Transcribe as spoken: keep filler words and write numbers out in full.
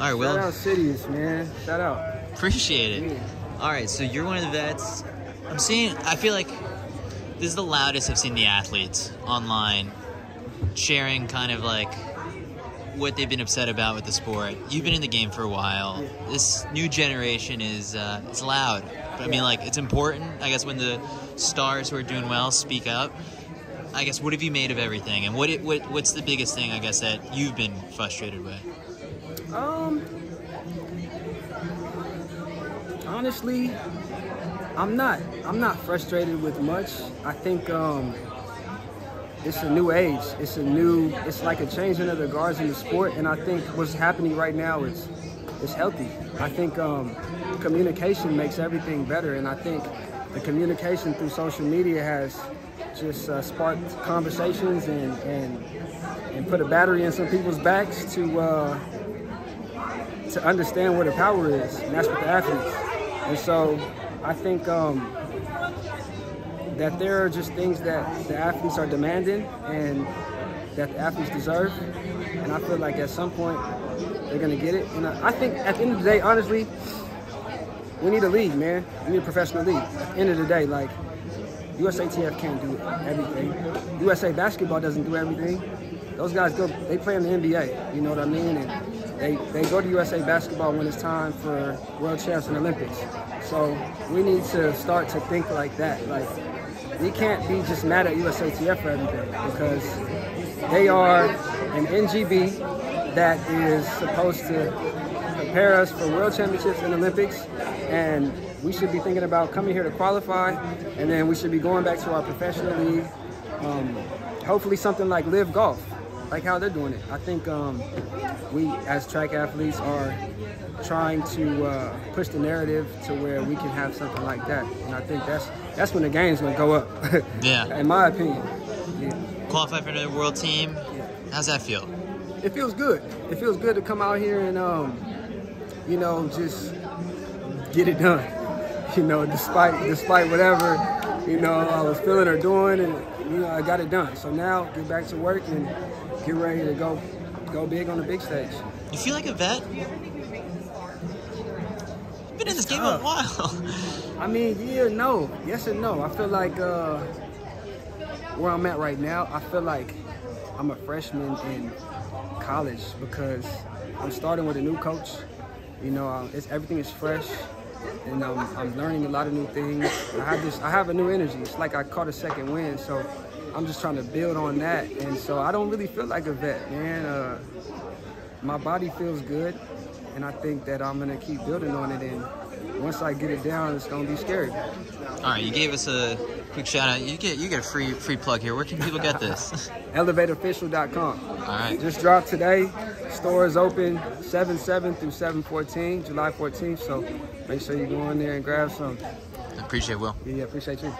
All right, Will. Shout out Citius, man. Shout out. Appreciate it. Yeah. All right, so you're one of the vets. I'm seeing, I feel like this is the loudest I've seen the athletes online sharing kind of like what they've been upset about with the sport. You've been in the game for a while. Yeah. This new generation is uh, it's loud. But, I mean, like, it's important, I guess, when the stars who are doing well speak up. I guess, what have you made of everything? And what, it, what what's the biggest thing, I guess, that you've been frustrated with? Um, honestly, I'm not. I'm not frustrated with much. I think um, it's a new age. It's a new, it's like a changing of the guards in the sport. And I think what's happening right now is, is healthy. I think um, communication makes everything better. And I think the communication through social media has just uh, sparked conversations and, and and put a battery in some people's backs to uh, to understand where the power is, and that's with the athletes. And so I think um, that there are just things that the athletes are demanding and that the athletes deserve, and I feel like at some point they're gonna get it. And I, I think at the end of the day, honestly, we need a league, man. We need a professional league. At the end of the day, like, U S A T F can't do everything. U S A Basketball doesn't do everything. Those guys go, they play in the N B A, you know what I mean? And they, they go to U S A Basketball when it's time for World Champs and Olympics. So we need to start to think like that. Like, we can't be just mad at U S A T F for everything, because they are an N G B that is supposed to prepare us for World Championships and Olympics, and we should be thinking about coming here to qualify, and then we should be going back to our professional league. Um, hopefully something like Live Golf, like how they're doing it. I think um, we, as track athletes, are trying to uh, push the narrative to where we can have something like that. And I think that's that's when the game's gonna go up. Yeah. In my opinion. Yeah. Qualify for another world team. Yeah. How's that feel? It feels good. It feels good to come out here and, um, you know, just get it done. You know, despite despite whatever, you know, I was feeling or doing, and, you know, I got it done. So now get back to work and get ready to go go big on the big stage. You feel like a vet? You've been in this game uh, a while. I mean, yeah, no. Yes and no. I feel like uh, where I'm at right now, I feel like I'm a freshman in college because I'm starting with a new coach. You know, um, it's, everything is fresh. And um, I'm learning a lot of new things. I have this, I have a new energy. It's like I caught a second wind, so I'm just trying to build on that. And so I don't really feel like a vet, man. Uh, my body feels good, and I think that I'm gonna keep building on it. And once I get it down, it's gonna be scary. All right, you gave us a quick shout out. You get, you get a free, free plug here. Where can people get this? Elevate Official dot com. All right. Just dropped today. Store is open seven seven through seven fourteen, July fourteenth. So make sure you go in there and grab some. I appreciate it, Will. Yeah, yeah, appreciate you.